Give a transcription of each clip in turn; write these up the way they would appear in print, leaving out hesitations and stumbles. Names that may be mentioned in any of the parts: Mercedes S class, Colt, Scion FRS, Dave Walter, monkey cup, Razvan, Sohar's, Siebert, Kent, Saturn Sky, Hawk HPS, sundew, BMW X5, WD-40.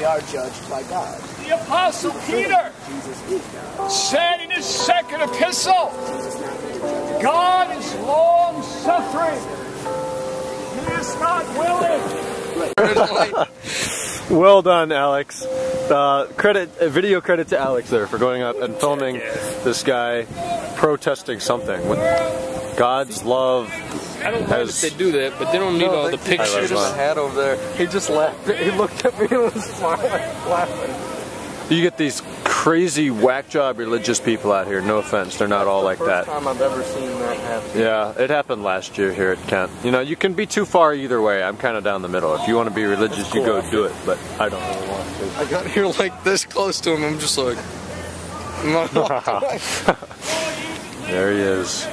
we are judged by God. The Apostle Peter said in his second epistle, God is long-suffering. He is not willing. Well done, Alex. Video credit to Alex there for going up and filming this guy protesting something. God's love. I don't know if they do that, but they don't need all the pictures. Just had over there. He just laughed. He looked at me and was smiling, laughing. You get these crazy whack job religious people out here. No offense, they're not all like that. First time I've ever seen that happen. Yeah, it happened last year here at Kent. You know, you can be too far either way. I'm kind of down the middle. If you want to be religious, you go do it. But I don't really want to. I got here like this close to him. I'm just like, I'm not walking away. There he is.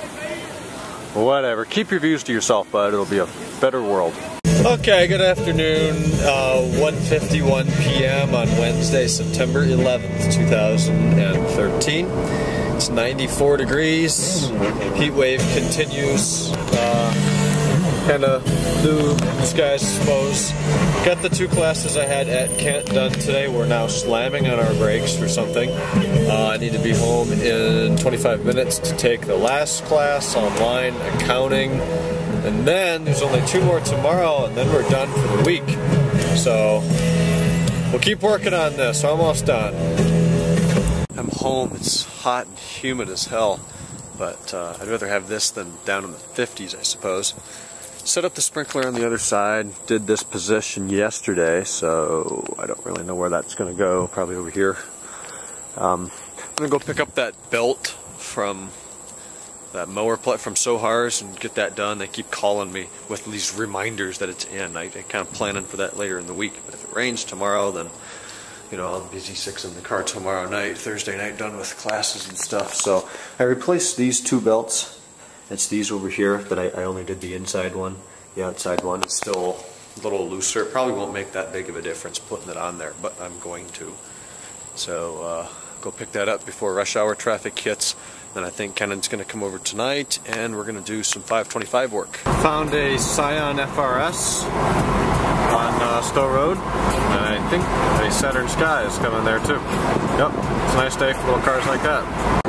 Whatever. Keep your views to yourself, bud. It'll be a better world. Okay, good afternoon. 1:51 p.m. on Wednesday, September 11th, 2013. It's 94 degrees. Heat wave continues. Kind of blue skies, I suppose. Got the two classes I had at Kent done today. We're now slamming on our brakes for something. I need to be home in 25 minutes to take the last class, online accounting. And then there's only two more tomorrow, and then we're done for the week. So we'll keep working on this. Almost done. I'm home. It's hot and humid as hell. But I'd rather have this than down in the 50s, I suppose. Set up the sprinkler on the other side, did this position yesterday, so I don't really know where that's going to go, probably over here. I'm going to go pick up that belt from that mower plate from Sohar's and get that done. They keep calling me with these reminders that it's in. I'm kind of planning for that later in the week, but if it rains tomorrow, then you know, I'll be Z6 in the car tomorrow night, Thursday night, done with classes and stuff. So I replaced these two belts. It's these over here that I only did the inside one. The outside one is still a little looser. It probably won't make that big of a difference putting it on there, but I'm going to. So go pick that up before rush hour traffic hits. Then I think Kennan's going to come over tonight, and we're going to do some 525 work. Found a Scion FRS on Stowe Road, and I think a Saturn Sky is coming there too. Yep, it's a nice day for little cars like that.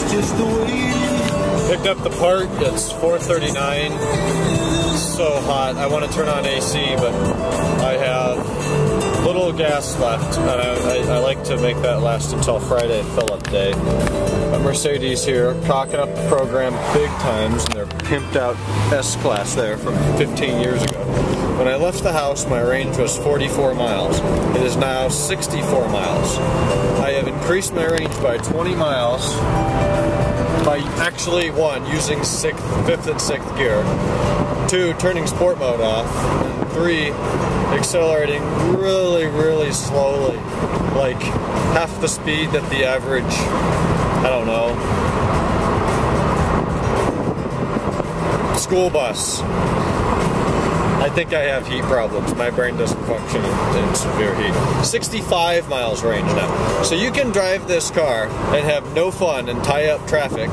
It's just the way. Picked up the part, it's 4:39, so hot. I want to turn on AC, but I have little gas left, and I like to make that last until Friday fill-up day. But Mercedes here, cocking up the program big times, and their pimped-out S class there from 15 years ago. When I left the house, my range was 44 miles. It is now 64 miles. I have increased my range by 20 miles. By actually, one, using fifth and sixth gear, two, turning sport mode off, and three, accelerating really, really slowly, like half the speed that the average, I don't know, school bus. I think I have heat problems. My brain doesn't function in severe heat. 65 miles range now. So you can drive this car and have no fun and tie up traffic,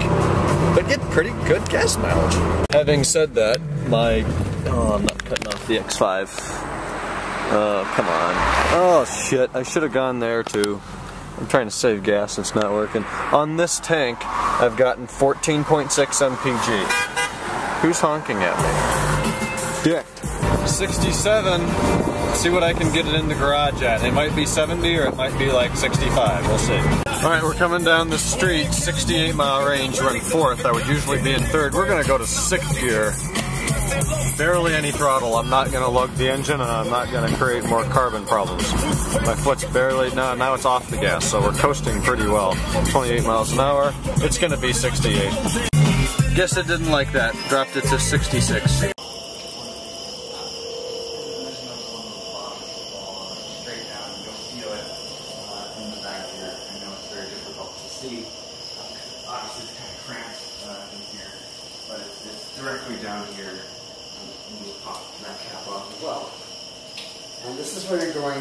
but get pretty good gas mileage. Having said that, I'm not cutting off the X5. Come on. Oh shit, I should have gone there too. I'm trying to save gas, it's not working. On this tank, I've gotten 14.6 MPG. Who's honking at me? Dick. 67, see what I can get it in the garage at. It might be 70 or it might be like 65, we'll see. Alright, we're coming down the street, 68 mile range, we're in 4th, I would usually be in 3rd. We're going to go to 6th gear. Barely any throttle, I'm not going to lug the engine and I'm not going to create more carbon problems. My foot's barely, now it's off the gas, so we're coasting pretty well. 28 miles an hour, it's going to be 68. Guess it didn't like that, dropped it to 66.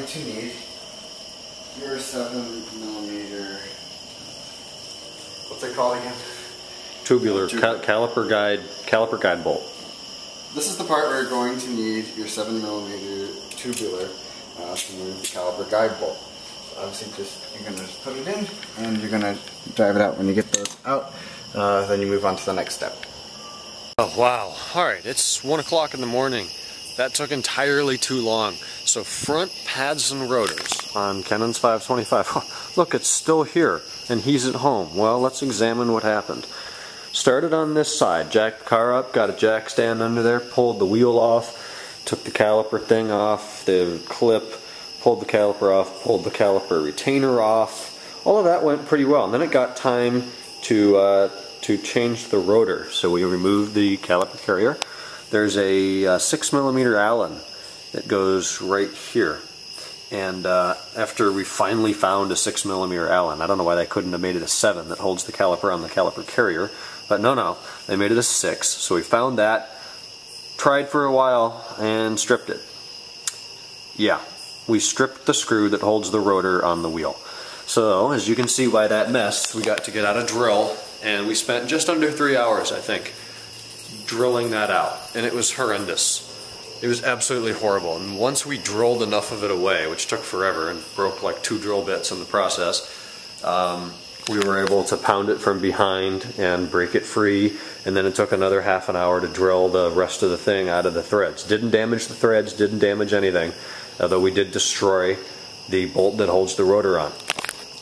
To need your 7mm, what's it called again? Tubular, caliper guide bolt. This is the part where you're going to need your 7mm tubular I have to move the caliper guide bolt. So obviously you're gonna just put it in and you're gonna drive it out. When you get those out, then you move on to the next step. Oh wow, alright, it's 1 o'clock in the morning. That took entirely too long. So front pads and rotors on Kennan's 525. Oh, look, it's still here and he's at home. Well, let's examine what happened. Started on this side, jacked the car up, got a jack stand under there, pulled the wheel off, took the caliper thing off, the clip, pulled the caliper off, pulled the caliper retainer off. All of that went pretty well. And then it got time to change the rotor. So we removed the caliper carrier. There's a 6mm Allen that goes right here. And after we finally found a 6mm Allen, I don't know why they couldn't have made it a 7 that holds the caliper on the caliper carrier. But no, no, they made it a 6, so we found that, tried for a while, and stripped it. Yeah, we stripped the screw that holds the rotor on the wheel. So, as you can see by that mess, we got to get out a drill, and we spent just under 3 hours, I think, drilling that out, and it was horrendous. It was absolutely horrible, and once we drilled enough of it away, which took forever and broke like 2 drill bits in the process, we were able to pound it from behind and break it free, and then it took another half an hour to drill the rest of the thing out of the threads. Didn't damage the threads, didn't damage anything, although we did destroy the bolt that holds the rotor on,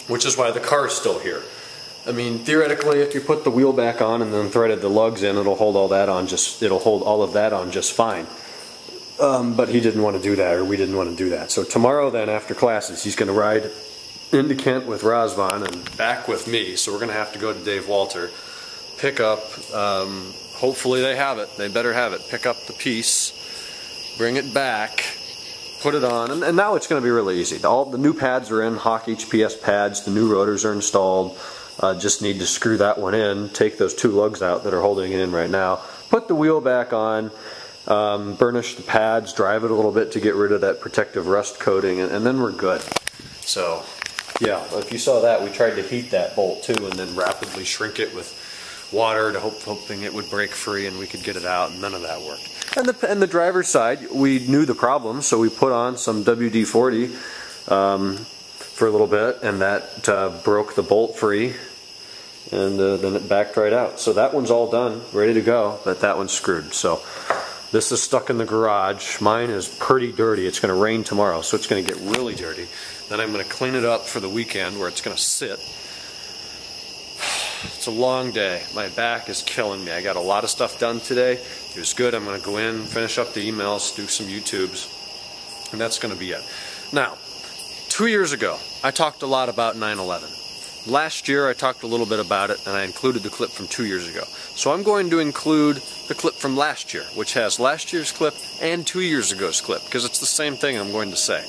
which is why the car is still here. I mean, theoretically, if you put the wheel back on and then threaded the lugs in, it'll hold all that on just, it'll hold all of that on just fine. But he didn't want to do that, or we didn't want to do that. So tomorrow then, after classes, he's going to ride into Kent with Razvan and back with me, so we're going to have to go to Dave Walter, pick up, hopefully they have it, they better have it, pick up the piece, bring it back, put it on, and now it's going to be really easy. All the new pads are in, Hawk HPS pads, the new rotors are installed, just need to screw that one in, take those 2 lugs out that are holding it in right now, put the wheel back on, burnish the pads, drive it a little bit to get rid of that protective rust coating, and then we're good. So, yeah, if you saw that, we tried to heat that bolt too and then rapidly shrink it with water, to hoping it would break free and we could get it out, and none of that worked. And the driver's side, we knew the problem, so we put on some WD-40 for a little bit, and that broke the bolt free, and then it backed right out. So that one's all done, ready to go, but that one's screwed. So this is stuck in the garage. Mine is pretty dirty. It's going to rain tomorrow, so it's going to get really dirty. Then I'm going to clean it up for the weekend where it's going to sit. It's a long day. My back is killing me. I got a lot of stuff done today. It was good. I'm going to go in, finish up the emails, do some YouTubes, and that's going to be it. Now, 2 years ago, I talked a lot about 9/11. Last year, I talked a little bit about it, and I included the clip from 2 years ago. So I'm going to include the clip from last year, which has last year's clip and 2 years ago's clip, because it's the same thing I'm going to say.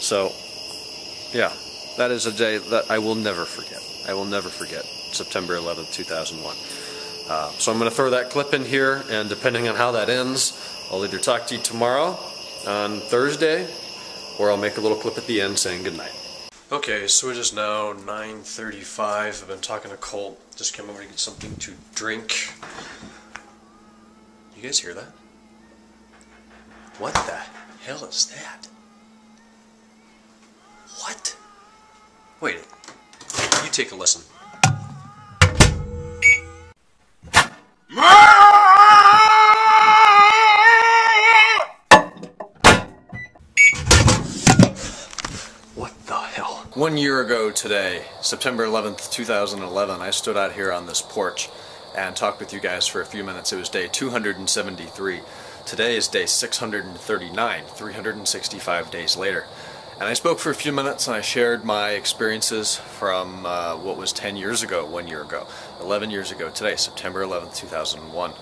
So, yeah, that is a day that I will never forget. I will never forget September 11th, 2001. So I'm going to throw that clip in here, and depending on how that ends, I'll either talk to you tomorrow on Thursday, or I'll make a little clip at the end saying goodnight. Okay, so it is now 9:35. I've been talking to Colt. Just came over to get something to drink. You guys hear that? What the hell is that? What? Wait, you take a listen. What the hell? 1 year ago today, September 11th, 2011, I stood out here on this porch and talked with you guys for a few minutes. It was day 273. Today is day 639, 365 days later. And I spoke for a few minutes and I shared my experiences from what was 10 years ago, 1 year ago, 11 years ago today, September 11th, 2001.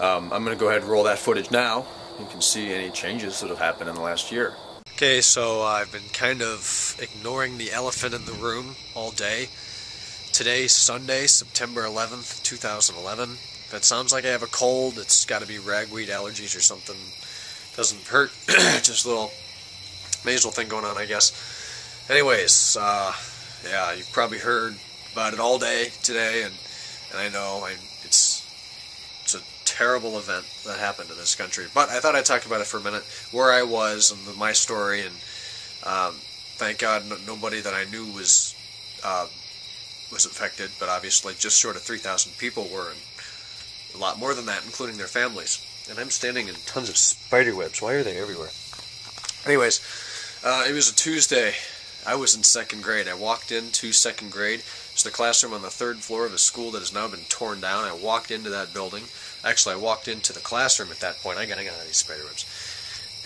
I'm going to go ahead and roll that footage now. You can see any changes that have happened in the last year. Okay, so I've been kind of ignoring the elephant in the room all day. Today, Sunday, September 11th, 2011. If it sounds like I have a cold, it's got to be ragweed allergies or something. Doesn't hurt, just a little nasal thing going on, I guess. Anyways, yeah, you've probably heard about it all day today, and I know it's a terrible event that happened in this country. But I thought I'd talk about it for a minute, where I was and my story, and Thank God nobody that I knew was affected, but obviously just short of 3,000 people were, and a lot more than that, including their families. And I'm standing in tons of spider webs. Why are they everywhere? Anyways, it was a Tuesday. I was in second grade. I walked into second grade. It's the classroom on the third floor of a school that has now been torn down. I walked into that building. Actually, I walked into the classroom at that point. I got out of these spiderwebs.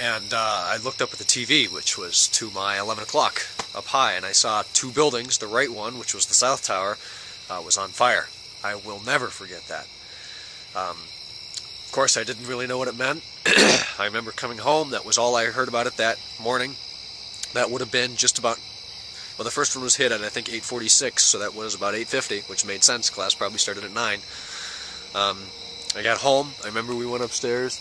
And I looked up at the TV, which was to my 11 o'clock up high, and I saw two buildings. The right one, which was the South Tower, was on fire. I will never forget that. Of course, I didn't really know what it meant. I remember coming home. That was all I heard about it that morning. That would have been just about, well, the first one was hit at, I think, 8:46, so that was about 8:50, which made sense. Class probably started at 9. I got home. I remember we went upstairs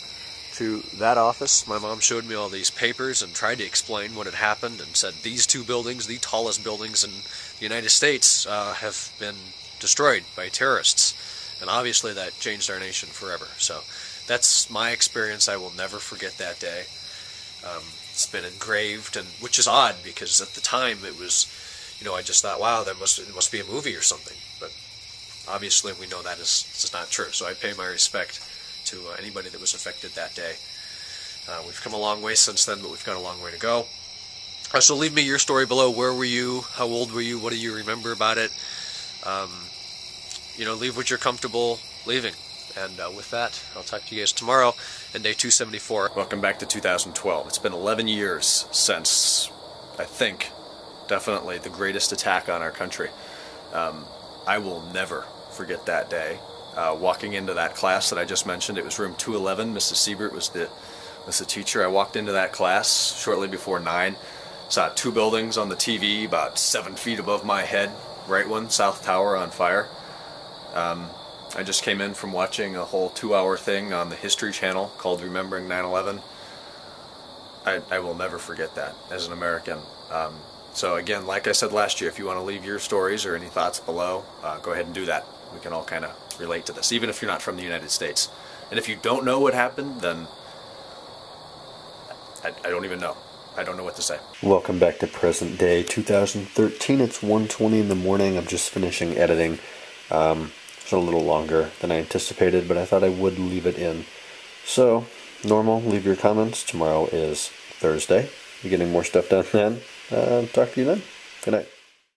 to that office. My mom showed me all these papers and tried to explain what had happened and said these two buildings, the tallest buildings in the United States, have been destroyed by terrorists. And obviously that changed our nation forever. So that's my experience. I will never forget that day. It's been engraved, and which is odd because at the time it was, you know, I just thought, wow, it must be a movie or something. But obviously we know that is not true. So I pay my respect to anybody that was affected that day. We've come a long way since then, but we've got a long way to go. So leave me your story below. Where were you? How old were you? What do you remember about it? You know, leave what you're comfortable leaving. And with that, I'll talk to you guys tomorrow on day 274. Welcome back to 2012. It's been 11 years since, I think, definitely the greatest attack on our country. I will never forget that day. Walking into that class that I just mentioned, it was room 211. Mrs. Siebert was the teacher. I walked into that class shortly before 9. Saw two buildings on the TV about 7 feet above my head. Right one, South Tower, on fire. I just came in from watching a whole 2-hour thing on the History Channel called Remembering 9/11. I will never forget that as an American. So again, like I said last year, if you want to leave your stories or any thoughts below, go ahead and do that. We can all kind of relate to this, even if you're not from the United States. And if you don't know what happened, then I don't even know. I don't know what to say. Welcome back to present day 2013. It's 1:20 in the morning. I'm just finishing editing. It's a little longer than I anticipated, but I thought I would leave it in. So, normal, leave your comments. Tomorrow is Thursday. You're getting more stuff done then. Talk to you then. Good night.